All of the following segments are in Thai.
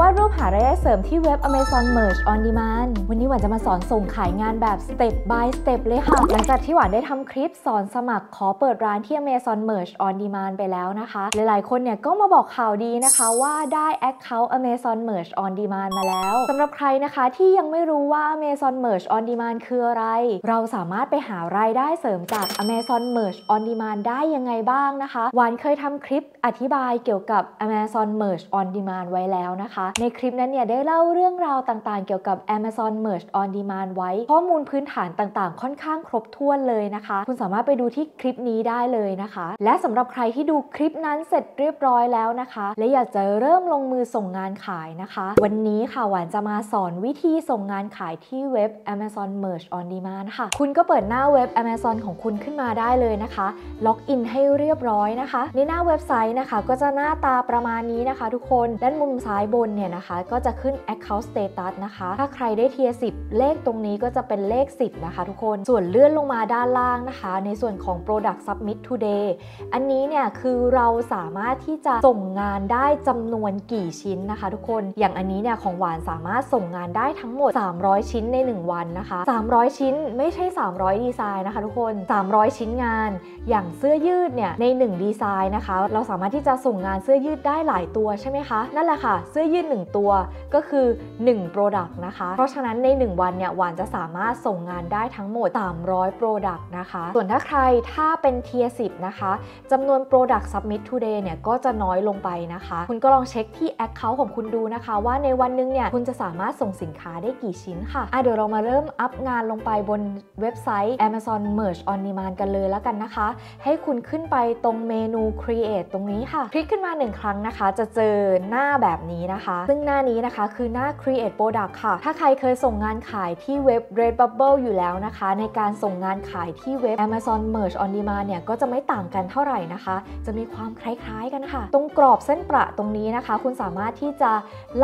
วาดรูปหารายได้เสริมที่เว็บ Amazon Merch On Demand วันนี้หวานจะมาสอนส่งขายงานแบบ Step by Step เลยค่ะหลังจากที่หวานได้ทำคลิปสอนสมัครขอเปิดร้านที่ Amazon Merch On Demand ไปแล้วนะคะหลายๆคนเนี่ยก็มาบอกข่าวดีนะคะว่าได้ Account Amazon Merch On Demand มาแล้วสำหรับใครนะคะที่ยังไม่รู้ว่า Amazon Merch On Demand คืออะไรเราสามารถไปหารายได้เสริมจาก Amazon Merch On Demand ได้ยังไงบ้างนะคะหวานเคยทำคลิปอธิบายเกี่ยวกับ Amazon Merch On Demand ไว้แล้วนะคะในคลิปนั้นเนี่ยได้เล่าเรื่องราวต่างๆเกี่ยวกับ Amazon Merch On Demand ไว้ข้อมูลพื้นฐานต่างๆค่อนข้างครบถ้วนเลยนะคะคุณสามารถไปดูที่คลิปนี้ได้เลยนะคะและสำหรับใครที่ดูคลิปนั้นเสร็จเรียบร้อยแล้วนะคะและอยากจะเริ่มลงมือส่งงานขายนะคะวันนี้ค่ะหวานจะมาสอนวิธีส่งงานขายที่เว็บ Amazon Merch On Demand ค่ะคุณก็เปิดหน้าเว็บ Amazon ของคุณขึ้นมาได้เลยนะคะล็อกอินให้เรียบร้อยนะคะในหน้าเว็บไซต์นะคะก็จะหน้าตาประมาณนี้นะคะทุกคนด้านมุมซ้ายบนเนี่ยนะคะก็จะขึ้น account status นะคะถ้าใครได้เทียร์10เลขตรงนี้ก็จะเป็นเลข10นะคะทุกคนส่วนเลื่อนลงมาด้านล่างนะคะในส่วนของ product submit today อันนี้เนี่ยคือเราสามารถที่จะส่งงานได้จำนวนกี่ชิ้นนะคะทุกคนอย่างอันนี้เนี่ยของหวานสามารถส่งงานได้ทั้งหมด300ชิ้นใน1วันนะคะ300ชิ้นไม่ใช่300ดีไซน์นะคะทุกคน300ชิ้นงานอย่างเสื้อยืดเนี่ยใน1ดีไซน์นะคะเราสามารถที่จะส่งงานเสื้อยืดได้หลายตัวใช่ไหมคะนั่นแหละค่ะเสื้อยืด1ตัวก็คือ1 product นะคะเพราะฉะนั้นใน1วันเนี่ยหวานจะสามารถส่งงานได้ทั้งหมด300 product นะคะส่วนถ้าใครถ้าเป็นเทียร์10นะคะจำนวน product submit today เนี่ยก็จะน้อยลงไปนะคะคุณก็ลองเช็คที่ account ของคุณดูนะคะว่าในวันนึงเนี่ยคุณจะสามารถส่งสินค้าได้กี่ชิ้นค่ะเดี๋ยวเรามาเริ่มอัพงานลงไปบนเว็บไซต์ Amazon Merch On Demand กันเลยแล้วกันนะคะให้คุณขึ้นไปตรงเมนู create ตรงนี้ค่ะคลิกขึ้นมา1ครั้งนะคะจะเจอหน้าแบบนี้นะคะซึ่งหน้านี้นะคะคือหน้า create product ค่ะถ้าใครเคยส่งงานขายที่เว็บ Redbubble อยู่แล้วนะคะในการส่งงานขายที่เว็บ Amazon Merch On Demand เนี่ยก็จะไม่ต่างกันเท่าไหร่นะคะจะมีความคล้ายๆกันค่ะตรงกรอบเส้นประตรงนี้นะคะคุณสามารถที่จะ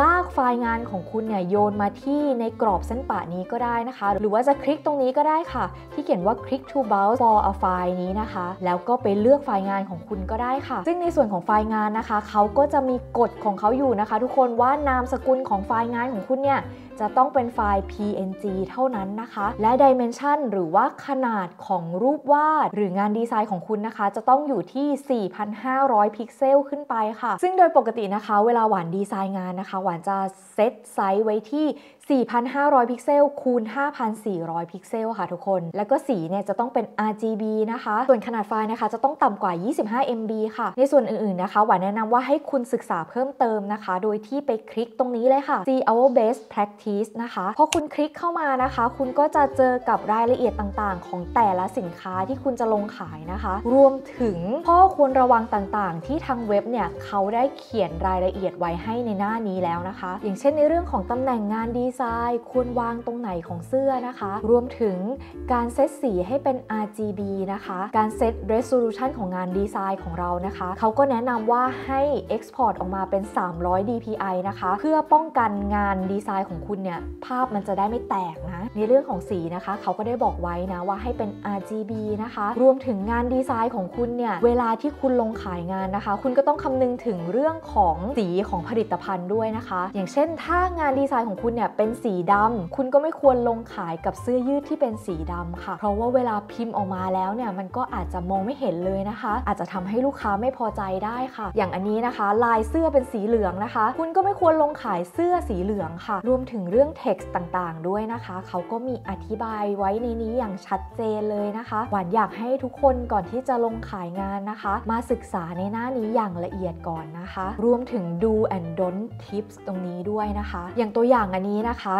ลากไฟล์งานของคุณเนี่ยโยนมาที่ในกรอบเส้นประนี้ก็ได้นะคะหรือว่าจะคลิกตรงนี้ก็ได้ค่ะที่เขียนว่า click to browse for a file นี้นะคะแล้วก็ไปเลือกไฟล์งานของคุณก็ได้ค่ะซึ่งในส่วนของไฟล์งานนะคะเขาก็จะมีกฎของเขาอยู่นะคะทุกคนว่านามสกุลของไฟล์งานของคุณเนี่ยจะต้องเป็นไฟล์ PNG เท่านั้นนะคะและ Dimension หรือว่าขนาดของรูปวาดหรืองานดีไซน์ของคุณนะคะจะต้องอยู่ที่ 4,500 พิกเซลขึ้นไปค่ะซึ่งโดยปกตินะคะเวลาหวานดีไซน์งานนะคะหวานจะเซตไซส์ไว้ที่ 4,500 พิกเซลคูณ 5,400 พิกเซลค่ะทุกคนแล้วก็สีเนี่ยจะต้องเป็น RGB นะคะส่วนขนาดไฟล์นะคะจะต้องต่ำกว่า25 MB ค่ะในส่วนอื่นๆนะคะหวานแนะนำว่าให้คุณศึกษาเพิ่มเติมนะคะโดยที่ไปคลิกตรงนี้เลยค่ะ See our best practiceนะคะพอคุณคลิกเข้ามานะคะคุณก็จะเจอกับรายละเอียดต่างๆของแต่ละสินค้าที่คุณจะลงขายนะคะรวมถึงข้อควรระวังต่างๆที่ทางเว็บเนี่ยเขาได้เขียนรายละเอียดไว้ให้ในหน้านี้แล้วนะคะอย่างเช่นในเรื่องของตำแหน่งงานดีไซน์ควรวางตรงไหนของเสื้อนะคะรวมถึงการเซตสีให้เป็น RGB นะคะการเซต resolution ของงานดีไซน์ของเรานะคะเขาก็แนะนำว่าให้ export ออกมาเป็น300 DPI นะคะเพื่อป้องกันงานดีไซน์ของคุณเนี่ยภาพมันจะได้ไม่แตกนะในเรื่องของสีนะคะเขาก็ได้บอกไว้นะว่าให้เป็น RGB นะคะรวมถึงงานดีไซน์ของคุณเนี่ยเวลาที่คุณลงขายงานนะคะคุณก็ต้องคำนึงถึงเรื่องของสีของผลิตภัณฑ์ด้วยนะคะอย่างเช่นถ้างานดีไซน์ของคุณเนี่ยเป็นสีดำคุณก็ไม่ควรลงขายกับเสื้อยืดที่เป็นสีดำค่ะเพราะว่าเวลาพิมพ์ออกมาแล้วเนี่ยมันก็อาจจะมองไม่เห็นเลยนะคะอาจจะทำให้ลูกค้าไม่พอใจได้ค่ะอย่างอันนี้นะคะลายเสื้อเป็นสีเหลืองนะคะคุณก็ไม่ควรลงขายเสื้อสีเหลืองค่ะรวมถึงเรื่อง text ต่างๆด้วยนะคะเขาก็มีอธิบายไว้ในนี้อย่างชัดเจนเลยนะคะหวานอยากให้ทุกคนก่อนที่จะลงขายงานนะคะมาศึกษาในหน้านี้อย่างละเอียดก่อนนะคะรวมถึง do and don't tips ตรงนี้ด้วยนะคะอย่างตัวอย่างอันนี้นะคะ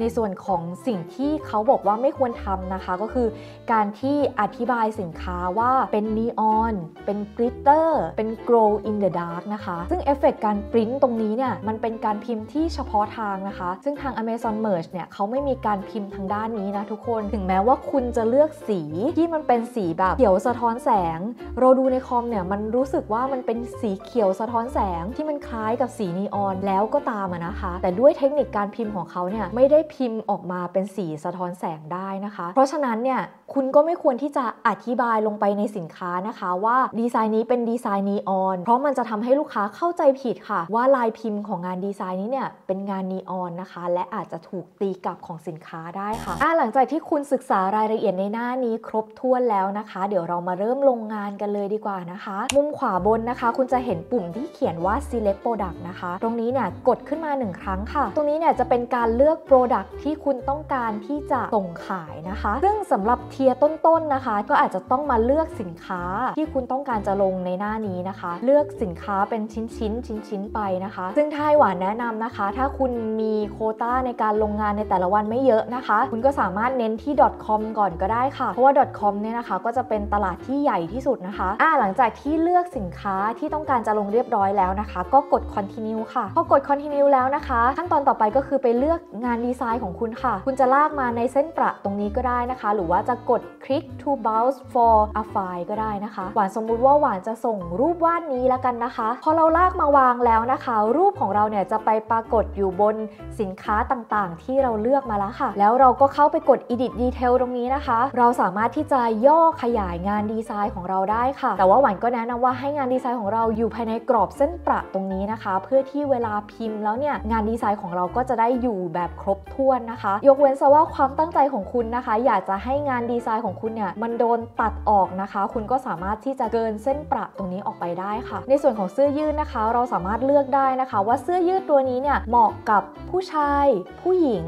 ในส่วนของสิ่งที่เขาบอกว่าไม่ควรทำนะคะก็คือการที่อธิบายสินค้าว่าเป็นนีออนเป็นกลิตเตอร์เป็น glow in the dark นะคะซึ่งเอฟเฟกต์การปริ้นตรงนี้เนี่ยมันเป็นการพิมพ์ที่เฉพาะทางนะคะซึ่งทาง Amazon Merch เนี่ยเขาไม่มีการพิมพ์ทางด้านนี้นะทุกคนถึงแม้ว่าคุณจะเลือกสีที่มันเป็นสีแบบเขียวสะท้อนแสงเราดูในคอมเนี่ยมันรู้สึกว่ามันเป็นสีเขียวสะท้อนแสงที่มันคล้ายกับสีนีออนแล้วก็ตามนะคะแต่ด้วยเทคนิคการพิมพ์ของเขาเนี่ยไม่ได้ พิมพ์ออกมาเป็นสีสะท้อนแสงได้นะคะเพราะฉะนั้นเนี่ยคุณก็ไม่ควรที่จะอธิบายลงไปในสินค้านะคะว่าดีไซน์นี้เป็นดีไซน์นีออนเพราะมันจะทำให้ลูกค้าเข้าใจผิดค่ะว่าลายพิมพ์ของงานดีไซน์นี้เนี่ยเป็นงานนีออนนะคะและอาจจะถูกตีกลับของสินค้าได้ค่ะหลังจากที่คุณศึกษารายละเอียดในหน้านี้ครบถ้วนแล้วนะคะเดี๋ยวเรามาเริ่มลงงานกันเลยดีกว่านะคะมุมขวาบนนะคะคุณจะเห็นปุ่มที่เขียนว่า select product นะคะตรงนี้เนี่ยกดขึ้นมา1ครั้งค่ะตรงนี้เนี่ยจะเป็นการเลือก product ที่คุณต้องการที่จะส่งขายนะคะซึ่งสำหรับเทียร์ต้นๆนะคะก็อาจจะต้องมาเลือกสินค้าที่คุณต้องการจะลงในหน้านี้นะคะเลือกสินค้าเป็นชิ้นๆไปนะคะซึ่งถ้าหวานแนะนำนะคะถ้าคุณมีโควต้าในการลงงานในแต่ละวันไม่เยอะนะคะคุณก็สามารถเน้นที่ .com ก่อนก็ได้ค่ะเพราะว่า .com เนี่ยนะคะก็จะเป็นตลาดที่ใหญ่ที่สุดนะคะหลังจากที่เลือกสินค้าที่ต้องการจะลงเรียบร้อยแล้วนะคะก็กด continue ค่ะพอกด continue แล้วนะคะขั้นตอนต่อไปก็คือไปเลือกงานดีไซน์ของคุณค่ะคุณจะลากมาในเส้นประตรงนี้ก็ได้นะคะหรือว่าจะกด click to browse for a file ก็ได้นะคะหวานสมมุติว่าหวานจะส่งรูปวาดนี้แล้วกันนะคะพอเราลากมาวางแล้วนะคะรูปของเราเนี่ยจะไปปรากฏอยู่บนสินค้าต่างๆที่เราเลือกมาแล้วค่ะแล้วเราก็เข้าไปกด edit detail ตรงนี้นะคะเราสามารถที่จะย่อขยายงานดีไซน์ของเราได้ค่ะแต่ว่าหวานก็แนะนำว่าให้งานดีไซน์ของเราอยู่ภายในกรอบเส้นประตรงนี้นะคะเพื่อที่เวลาพิมพ์แล้วเนี่ยงานดีไซน์ของเราก็จะได้อยู่แบบครบถ้วนนะคะยกเว้นซะว่าความตั้งใจของคุณนะคะอยากจะให้งานดีไซน์ของคุณเนี่ยมันโดนตัดออกนะคะคุณก็สามารถที่จะเกินเส้นประตรงนี้ออกไปได้ค่ะในส่วนของเสื้อยืดนะคะเราสามารถเลือกได้นะคะว่าเสื้อยืดตัวนี้เนี่ยเหมาะกับผู้ชายผู้หญิง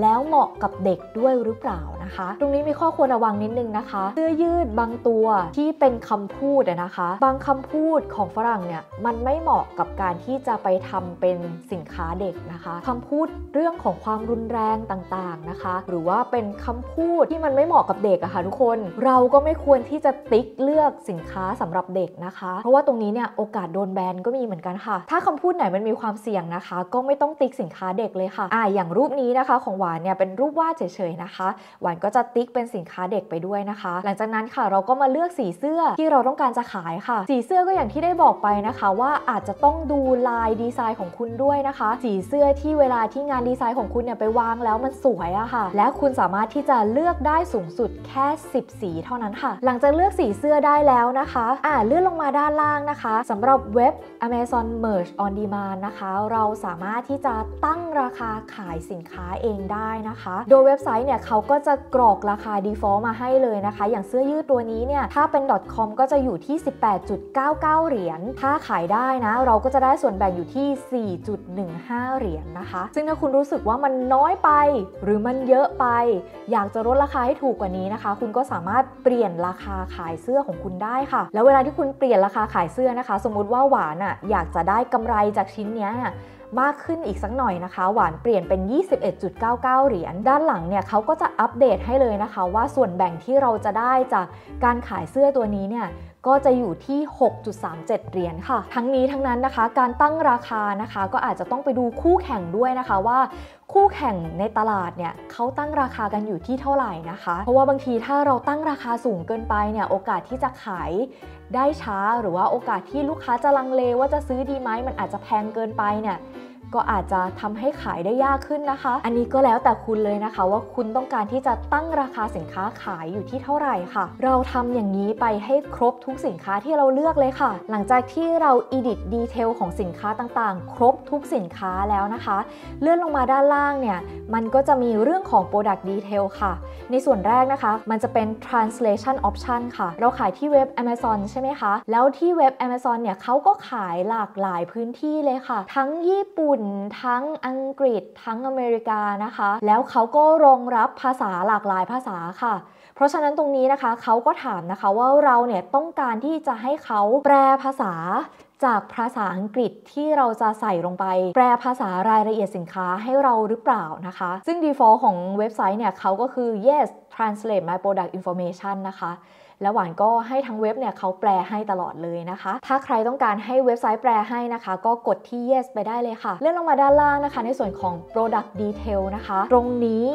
แล้วเหมาะกับเด็กด้วยหรือเปล่านะคะตรงนี้มีข้อควรระวังนิดนึงนะคะเสื้อยืดบางตัวที่เป็นคำพูดนะคะบางคำพูดของฝรั่งเนี่ยมันไม่เหมาะกับการที่จะไปทำเป็นสินค้าเด็กนะคะคำพูดเรื่องของความรุนแรงต่างๆนะคะหรือว่าเป็นคำพูดที่มันไม่เหมาะกับเด็กอะค่ะทุกคนเราก็ไม่ควรที่จะติ๊กเลือกสินค้าสำหรับเด็กนะคะเพราะว่าตรงนี้เนี่ยโอกาสโดนแบนก็มีเหมือนกันค่ะถ้าคำพูดไหนมันมีความเสี่ยงนะคะก็ไม่ต้องติ๊กสินค้าเด็กเลยค่ะอย่างรูปนี้นะคะของหวานเนี่ยเป็นรูปวาดเฉยๆนะคะหวานก็จะติ๊กเป็นสินค้าเด็กไปด้วยนะคะหลังจากนั้นค่ะเราก็มาเลือกสีเสื้อที่เราต้องการจะขายค่ะสีเสื้อก็อย่างที่ได้บอกไปนะคะว่าอาจจะต้องดูลายดีไซน์ของคุณด้วยนะคะสีเสื้อที่เวลาที่งานดีไซน์ของคุณเนี่ยไปวางแล้วมันสวยอะค่ะและคุณสามารถที่จะเลือกได้สูงสุดแค่10สีเท่านั้นค่ะหลังจากเลือกสีเสื้อได้แล้วนะคะเลื่อนลงมาด้านล่างนะคะสำหรับเว็บ Amazon Merch On Demand นะคะเราสามารถที่จะตั้งราคาขายสินค้าเองได้นะคะโดยเว็บไซต์เนี่ยเขาก็จะกรอกราคา default มาให้เลยนะคะอย่างเสื้อยืดตัวนี้เนี่ยถ้าเป็น .com ก็จะอยู่ที่ 18.99 เหรียญถ้าขายได้นะเราก็จะได้ส่วนแบ่งอยู่ที่ 4.15 เหรียญนะคะซึ่งถ้าคุณรู้สึกว่ามันน้อยไปหรือมันเยอะไปอยากจะลดราคาให้ถูกกว่านี้นะคะคุณก็สามารถเปลี่ยนราคาขายเสื้อของคุณได้ค่ะแล้วเวลาที่คุณเปลี่ยนราคาขายเสื้อนะคะสมมุติว่าหวานอยากจะได้กำไรจากชิ้นเนี้ยมากขึ้นอีกสักหน่อยนะคะหวานเปลี่ยนเป็น 21.99 เหรียญด้านหลังเนี่ยเขาก็จะอัปเดตให้เลยนะคะว่าส่วนแบ่งที่เราจะได้จากการขายเสื้อตัวนี้เนี่ยก็จะอยู่ที่ 6.37 เหรียญค่ะทั้งนี้ทั้งนั้นนะคะการตั้งราคานะคะก็อาจจะต้องไปดูคู่แข่งด้วยนะคะว่าคู่แข่งในตลาดเนี่ยเขาตั้งราคากันอยู่ที่เท่าไหร่นะคะเพราะว่าบางทีถ้าเราตั้งราคาสูงเกินไปเนี่ยโอกาสที่จะขายได้ช้าหรือว่าโอกาสที่ลูกค้าจะลังเลว่าจะซื้อดีไหมมันอาจจะแพงเกินไปเนี่ยก็อาจจะทำให้ขายได้ยากขึ้นนะคะอันนี้ก็แล้วแต่คุณเลยนะคะว่าคุณต้องการที่จะตั้งราคาสินค้าขายอยู่ที่เท่าไหร่ค่ะเราทำอย่างนี้ไปให้ครบทุกสินค้าที่เราเลือกเลยค่ะหลังจากที่เรา edit detail ของสินค้าต่างๆครบทุกสินค้าแล้วนะคะเลื่อนลงมาด้านล่างเนี่ยมันก็จะมีเรื่องของ product detail ค่ะในส่วนแรกนะคะมันจะเป็น translation option ค่ะเราขายที่เว็บ Amazon ใช่ไหมคะแล้วที่เว็บ Amazon เนี่ยเขาก็ขายหลากหลายพื้นที่เลยค่ะทั้งญี่ปุ่นทั้งอังกฤษทั้งอเมริกานะคะแล้วเขาก็รองรับภาษาหลากหลายภาษาค่ะเพราะฉะนั้นตรงนี้นะคะเขาก็ถามนะคะว่าเราเนี่ยต้องการที่จะให้เขาแปลภาษาจากภาษาอังกฤษที่เราจะใส่ลงไปแปลภาษารายละเอียดสินค้าให้เราหรือเปล่านะคะซึ่ง default ของเว็บไซต์เนี่ยเขาก็คือ yes translate my product information นะคะแล้วหวานก็ให้ทางเว็บเนี่ยเขาแปลให้ตลอดเลยนะคะถ้าใครต้องการให้เว็บไซต์แปลให้นะคะก็กดที่ yes ไปได้เลยค่ะเลื่อนลงมาด้านล่างนะคะในส่วนของ product detail นะคะตรงนี้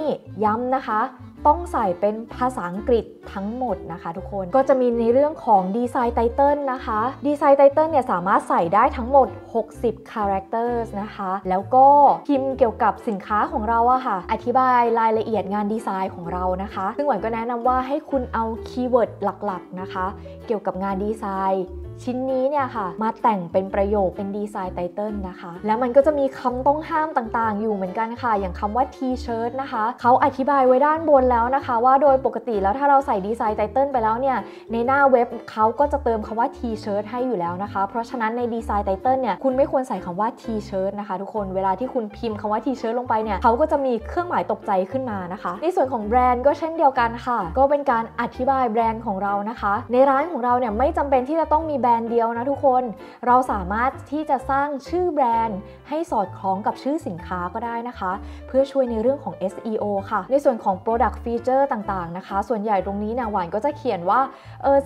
ย้ำนะคะ ต้องใส่เป็นภาษาอังกฤษทั้งหมดนะคะทุกคนก็จะมีในเรื่องของดีไซน์ไตเติลนะคะดีไซน์ไตเติลเนี่ยสามารถใส่ได้ทั้งหมด60 characters นะคะแล้วก็พิมพ์เกี่ยวกับสินค้าของเราอะค่ะอธิบายรายละเอียดงานดีไซน์ของเรานะคะซึ่งหวันก็แนะนำว่าให้คุณเอาคีย์เวิร์ดหลักๆนะคะเกี่ยวกับงานดีไซน์ชิ้นนี้เนี่ยค่ะมาแต่งเป็นประโยคเป็นดีไซน์ไตเติลนะคะแล้วมันก็จะมีคำต้องห้ามต่างๆอยู่เหมือนกันค่ะอย่างคำว่า T-shirt นะคะเขาอธิบายไว้ด้านบนแล้วนะคะว่าโดยปกติแล้วถ้าเราใส่ดีไซน์ไตเติลไปแล้วเนี่ยในหน้าเว็บเขาก็จะเติมคำว่า T-shirt ให้อยู่แล้วนะคะเพราะฉะนั้นในดีไซน์ไตเติลเนี่ยคุณไม่ควรใส่คำว่า T-shirt นะคะทุกคนเวลาที่คุณพิมพ์คำว่า T-shirt ลงไปเนี่ยเขาก็จะมีเครื่องหมายตกใจขึ้นมานะคะในส่วนของแบรนด์ก็เช่นเดียวกันค่ะก็เป็นการอธิบายแบรนด์ของเรานะคะในร้านของเราเนี่ยไม่จำเป็นที่จะต้องมีแบรนด์เดียวนะทุกคนเราสามารถที่จะสร้างชื่อแบรนด์ให้สอดคล้องกับชื่อสินค้าก็ได้นะคะเพื่อช่วยในเรื่องของ SEO ค่ะในส่วนของ Product Feature ต่างๆนะคะส่วนใหญ่ตรงนี้นะหวานก็จะเขียนว่า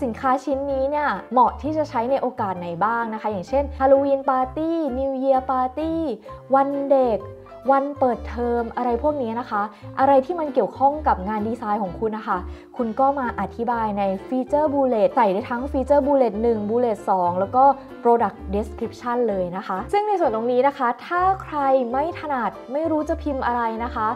สินค้าชิ้นนี้เนี่ยเหมาะที่จะใช้ในโอกาสไหนบ้างนะคะอย่างเช่น Halloween Party New Year Party วันเด็กวันเปิดเทอมอะไรพวกนี้นะคะอะไรที่มันเกี่ยวข้องกับงานดีไซน์ของคุณนะคะคุณก็มาอธิบายในฟีเจอร์บูเลตใส่ได้ทั้งฟีเจอร์บูเลต1บูเลต2แล้วก็ Product Description เลยนะคะซึ่งในส่วนตรงนี้นะคะถ้าใครไม่ถนัดไม่รู้จะพิมพ์อะไรนะคะ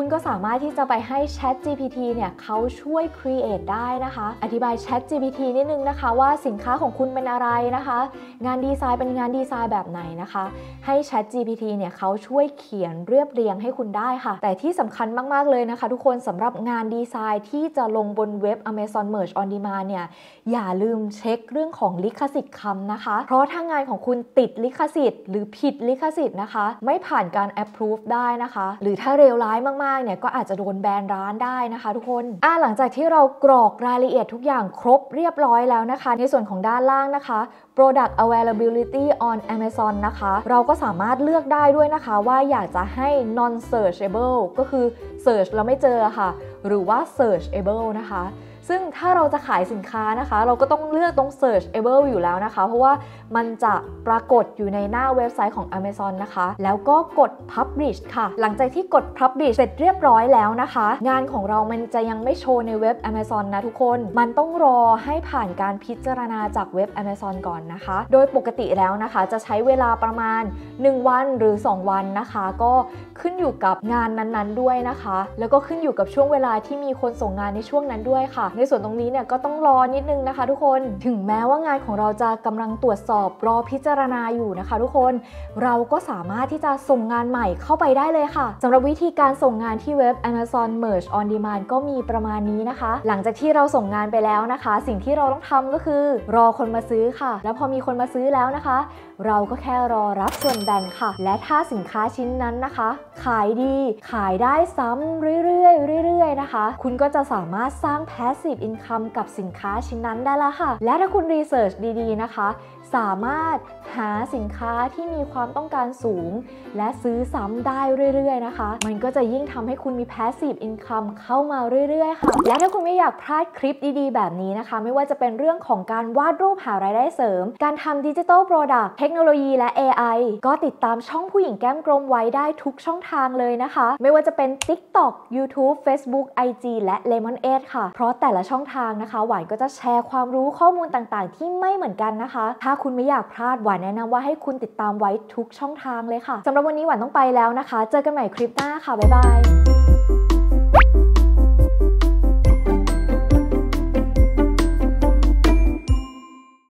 คุณก็สามารถที่จะไปให้ ChatGPT เนี่ยเขาช่วย create ได้นะคะอธิบาย ChatGPT นิดนึงนะคะว่าสินค้าของคุณเป็นอะไรนะคะงานดีไซน์เป็นงานดีไซน์แบบไหนนะคะให้ ChatGPT เนี่ยเขาช่วยเขียนเรียบเรียงให้คุณได้ค่ะแต่ที่สำคัญมากๆเลยนะคะทุกคนสำหรับงานดีไซน์ที่จะลงบนเว็บ Amazon Merch On Demand เนี่ยอย่าลืมเช็คเรื่องของลิขสิทธิ์คำนะคะเพราะถ้างานของคุณติดลิขสิทธิ์หรือผิดลิขสิทธิ์นะคะไม่ผ่านการ approve ได้นะคะหรือถ้าเลวร้ายมากเนี่ยก็อาจจะโดนแบนร้านได้นะคะทุกคนหลังจากที่เรากรอกรายละเอียดทุกอย่างครบเรียบร้อยแล้วนะคะในส่วนของด้านล่างนะคะ Product Availability on Amazon นะคะเราก็สามารถเลือกได้ด้วยนะคะว่าอยากจะให้ non searchable ก็คือ search เราไม่เจอค่ะหรือว่า searchable นะคะซึ่งถ้าเราจะขายสินค้านะคะเราก็ต้องเลือกตรง searchable อยู่แล้วนะคะเพราะว่ามันจะปรากฏอยู่ในหน้าเว็บไซต์ของ Amazon นะคะแล้วก็กด publish ค่ะหลังจากที่กด publish เสร็จเรียบร้อยแล้วนะคะงานของเรามันจะยังไม่โชว์ในเว็บ Amazon นะทุกคนมันต้องรอให้ผ่านการพิจารณาจากเว็บ Amazon ก่อนนะคะโดยปกติแล้วนะคะจะใช้เวลาประมาณ1วันหรือ2วันนะคะก็ขึ้นอยู่กับงานนั้นๆด้วยนะคะแล้วก็ขึ้นอยู่กับช่วงเวลาที่มีคนส่งงานในช่วงนั้นด้วยค่ะในส่วนตรงนี้เนี่ยก็ต้องรอนิดนึงนะคะทุกคนถึงแม้ว่างานของเราจะกำลังตรวจสอบรอพิจารณาอยู่นะคะทุกคนเราก็สามารถที่จะส่งงานใหม่เข้าไปได้เลยค่ะสำหรับวิธีการส่งงานที่เว็บ Amazon Merch On Demand ก็มีประมาณนี้นะคะหลังจากที่เราส่งงานไปแล้วนะคะสิ่งที่เราต้องทำก็คือรอคนมาซื้อค่ะแล้วพอมีคนมาซื้อแล้วนะคะเราก็แค่รอรับส่วนแบ่งค่ะและถ้าสินค้าชิ้นนั้นนะคะขายดีขายได้ซ้ำเรื่อยๆนะคะคุณก็จะสามารถสร้าง Passive Income กับสินค้าชิ้นนั้นได้แล้วค่ะและถ้าคุณรีเสิร์ชดีๆนะคะสามารถหาสินค้าที่มีความต้องการสูงและซื้อซ้ำได้เรื่อยๆนะคะมันก็จะยิ่งทำให้คุณมี Passive Income เข้ามาเรื่อยๆค่ะและถ้าคุณไม่อยากพลาดคลิปดีๆแบบนี้นะคะไม่ว่าจะเป็นเรื่องของการวาดรูปหารายได้เสริมการทำ Digital Product เทคโนโลยีและ AI ก็ติดตามช่องผู้หญิงแก้มกลมไว้ได้ทุกช่องทางเลยนะคะไม่ว่าจะเป็น TikTok YouTube Facebook IG และ Lemonade ค่ะเพราะแต่ละช่องทางนะคะหวานก็จะแชร์ความรู้ข้อมูลต่างๆที่ไม่เหมือนกันนะคะถ้าคุณไม่อยากพลาดหวานแนะนำว่าให้คุณติดตามไว้ทุกช่องทางเลยค่ะสำหรับวันนี้หวานต้องไปแล้วนะคะเจอกันใหม่คลิปหน้าค่ะบ๊ายบาย